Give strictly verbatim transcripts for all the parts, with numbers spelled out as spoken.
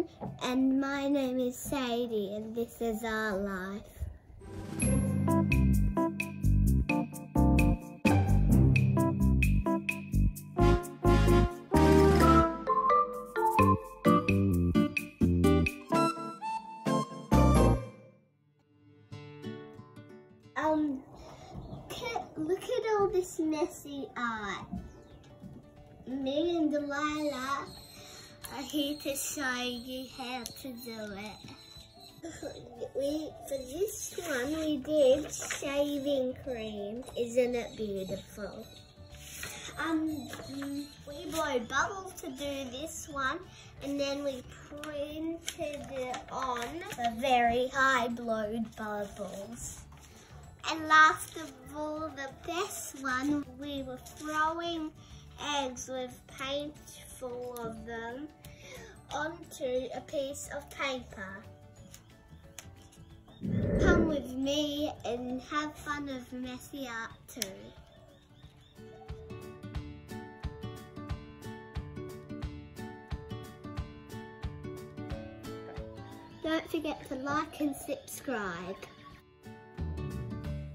everyone, and my name is Sadie, and this is Art Life. Um, look at all this messy art. Me and Delilah are here to show you how to do it. We, for this one we did shaving cream. Isn't it beautiful? Um, we blew bubble to do this one, and then we printed it on for very high blowed bubbles. And last of all, the best one, we were throwing eggs with paint full of them onto a piece of paper. Come with me and have fun with messy art too. Don't forget to like and subscribe.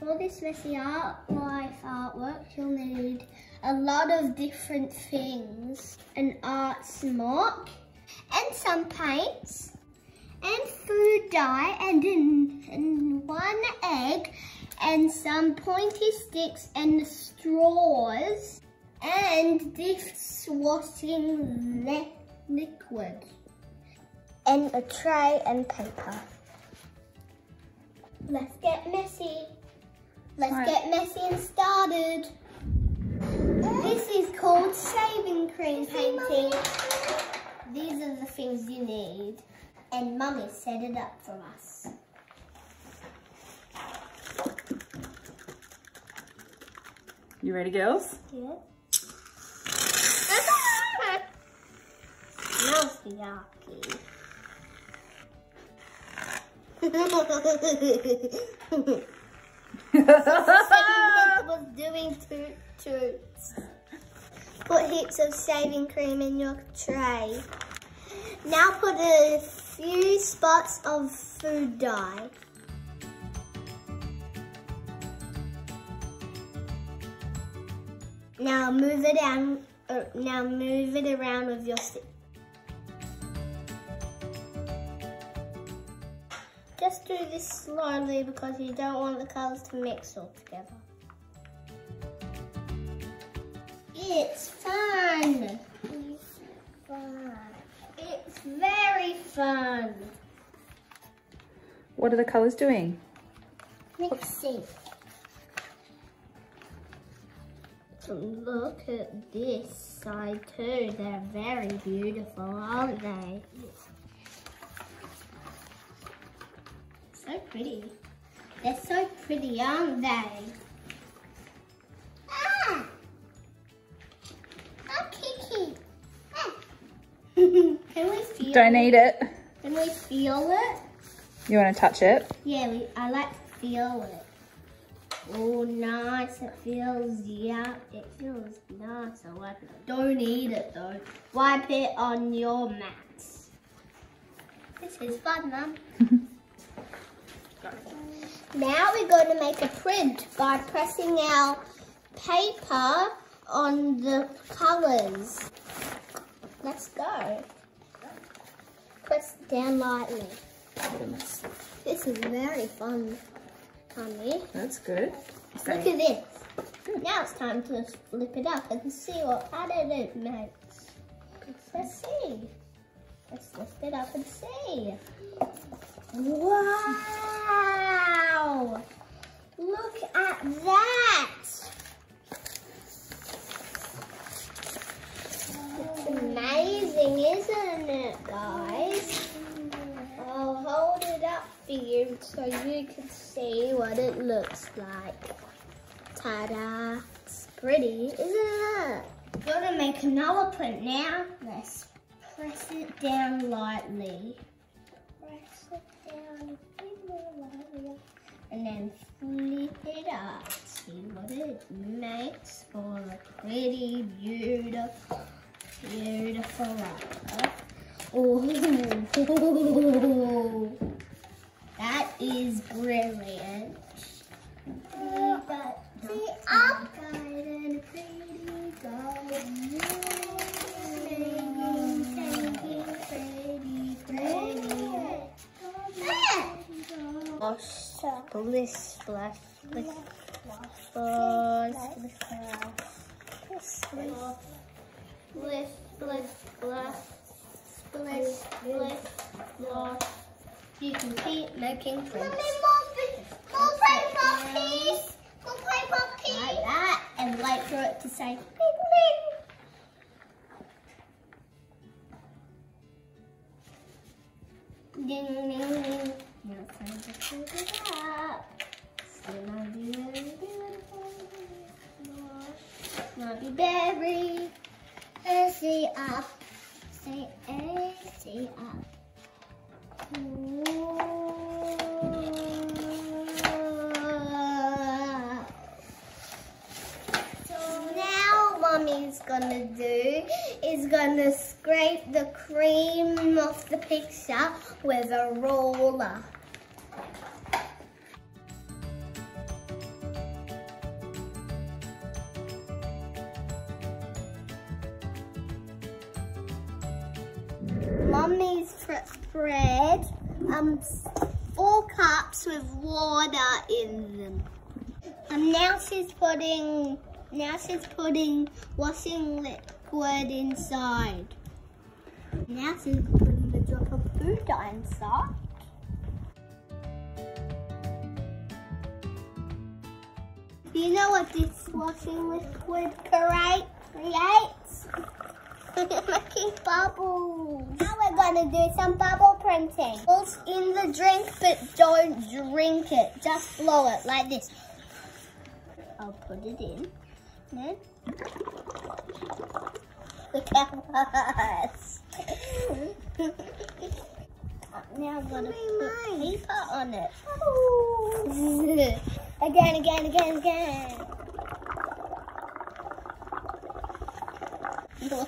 For this messy Art Life artwork, you'll need a lot of different things. An art smock, and some paints, and food dye, and, in, and one egg, and some pointy sticks, and straws, and this washing li liquid, and a tray and paper. Let's get messy. Let's right. get messy and started. This is called shaving cream painting. Hey, these are the things you need. And Mummy set it up for us. You ready, girls? Yeah. Smells yucky. So Sadie was doing toot toots. Put heaps of shaving cream in your tray. Now put a few spots of food dye. Now move it down. Uh, now move it around with your stick. Just do this slowly because you don't want the colours to mix all together. It's fun! It's fun. It's very fun. What are the colours doing? Mixing. Look at this side too. They're very beautiful, aren't they? So pretty. They're so pretty, aren't they? Ah! Oh, Kiki! Ah. Can we feel Don't it? eat it. Can we feel it? You want to touch it? Yeah, we, I like to feel it. Oh, nice. It feels, yeah, it feels nice. I like it. Don't eat it, though. Wipe it on your mats. This is fun, Mum. Now we're going to make a print by pressing our paper on the colours. Let's go. Press it down lightly. This is very fun, honey. That's good. Look at this. Good. Now it's time to flip it up and see what pattern it makes. Let's see. Let's lift it up and see. Wow! Look at that! It's amazing, isn't it, guys? I'll hold it up for you so you can see what it looks like. Ta-da! It's pretty, isn't it? We're gonna make another print now. Let's press it down lightly. Press it down a bit more lightly. And then flip it up. See what it makes for a pretty, beautiful, beautiful art. Oh, that is brilliant. We got the up and pretty golden. Pretty, pretty, pretty. Awesome. Bliss, bless, bliss, bliss, bliss, bliss, bliss. Bliss, bliss, bliss. You can keep making things. Mommy, more play pop, please. More play pop, please. Like that, and wait for it to say, bling, bling. Ding, ding, ding. Now it's time to put it up. It's gonna be very beautiful. It's gonna be very, very, very up. Say A, say up. Whoa. So now Mommy's gonna do is gonna scrape the cream off the picture with a roller. Mommy's spread um, four cups with water in them. Um, now she's putting, now she's putting washing liquid inside. Now she's putting the drop of Buddha inside. Do you know what this washing liquid create, creates? We're making bubbles. Now we're gonna do some bubble printing. Bubbles in the drink, but don't drink it. Just blow it like this. I'll put it in. Then look at us. Now I'm gonna put paper on it. Oh. Again, again, again, again. Wow!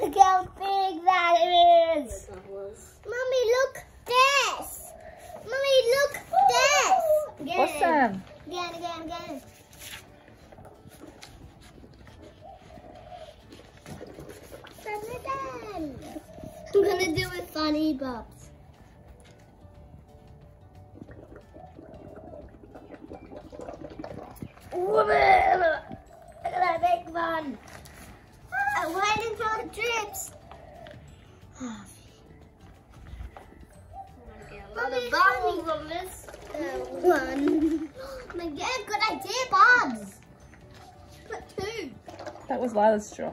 Look how big that is! Mommy, look this! Mommy, look this! Again. Awesome! Again, again, again. I'm gonna do it funny bobs. Look at that big one. I'm waiting for the drips. Mommy, bubbles on this one. Miguel, good idea, Bobs. Put two. That was Lila's straw.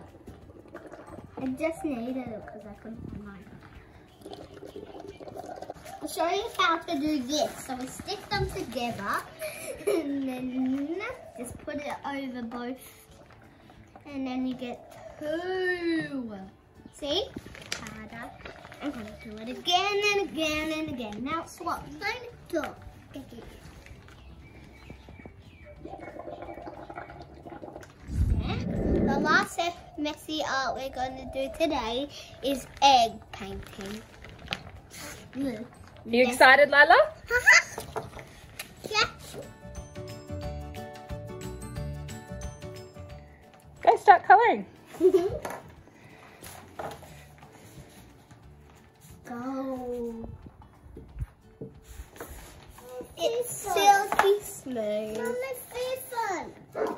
I just needed it because I couldn't find mine. I'll show you how to do this. So we stick them together. And then just put it over both, and then you get two. See? I'm going to do it again and again and again. Now swap. Find a dog. The last messy art we're going to do today is egg painting. Are you yes. excited, Lila? Start colouring. Go. It's silky smooth. Can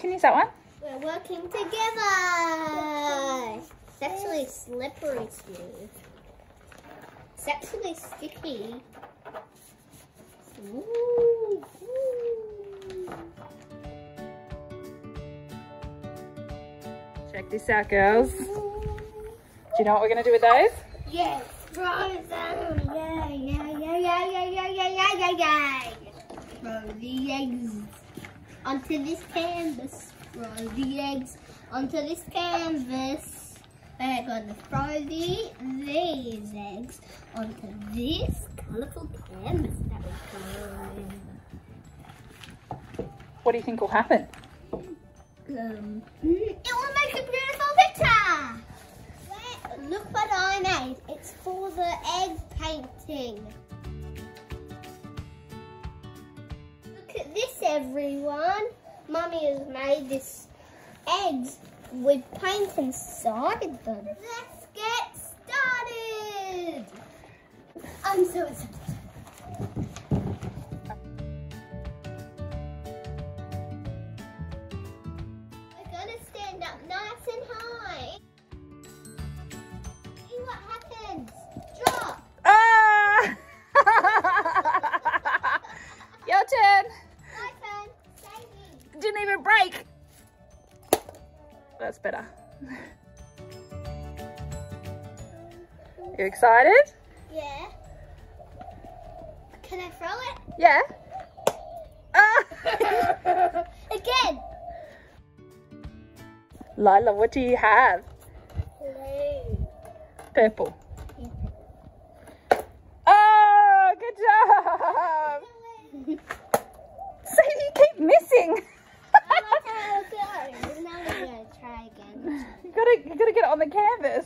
you use that one? We're working together. It's actually slippery smooth. It's actually sticky. Ooh. Check this out, girls. Do you know what we're gonna do with those? Yes, frozen. Yeah, yeah, yeah, yeah, yeah, yeah, yeah, yeah, yeah. Throw the eggs onto this canvas. Throw the eggs onto this canvas. We're gonna throw the, these eggs onto this colourful canvas that we throw. What do you think will happen? Um, it will make a beautiful picture! mayonnaise. It's for the egg painting. Look at this, everyone. Mummy has made this eggs with paint inside them. Let's get started. I'm so excited. We're going to stand up nice and high. See what happens. Drop. Ah! Your turn. My turn. Sadie. Didn't even break. That's better. You excited? Yeah. Can I throw it? Yeah. Ah. Again. Lila, what do you have? Blue. Purple. Oh, good job. So you keep missing. You gotta, you gotta get it on the canvas.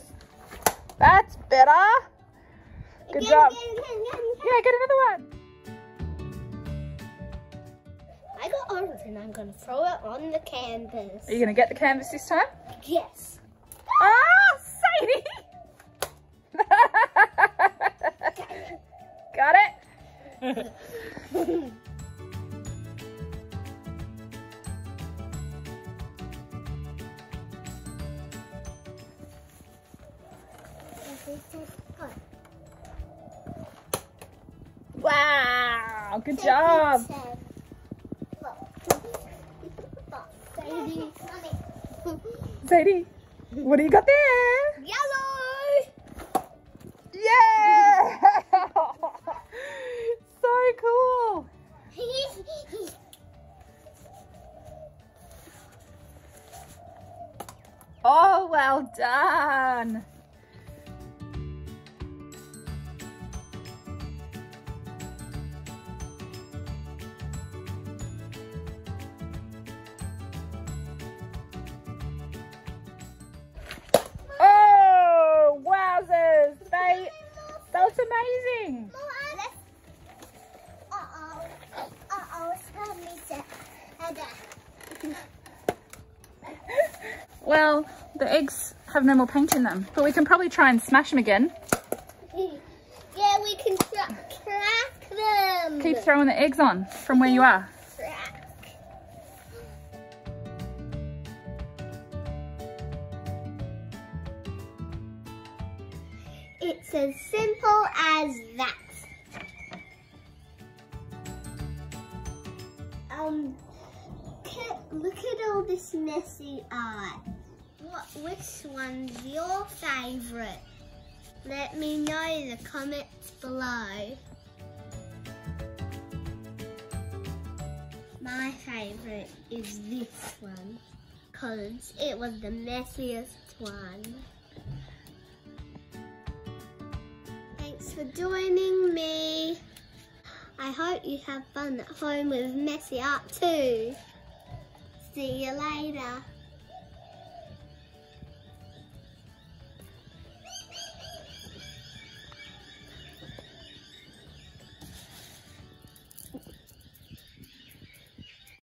That's better. Good again, job. Again, again, again, again. Yeah, get another one. I got orange and I'm gonna throw it on the canvas. Are you gonna get the canvas this time? Yes. Ah, oh, Sadie! Got it? Got it? Wow, good Sadie job. Said, Sadie. Sadie, what do you got there? Yellow. Yeah. So cool. Oh, well done. Amazing. Uh oh. Uh oh. Well, the eggs have no more paint in them, but we can probably try and smash them again. Yeah, we can tra crack them. Keep throwing the eggs on from where you are. It's as simple as that. Um, look at all this messy art. What, which one's your favourite? Let me know in the comments below. My favourite is this one, because it was the messiest one. For joining me. I hope you have fun at home with messy art too. See you later.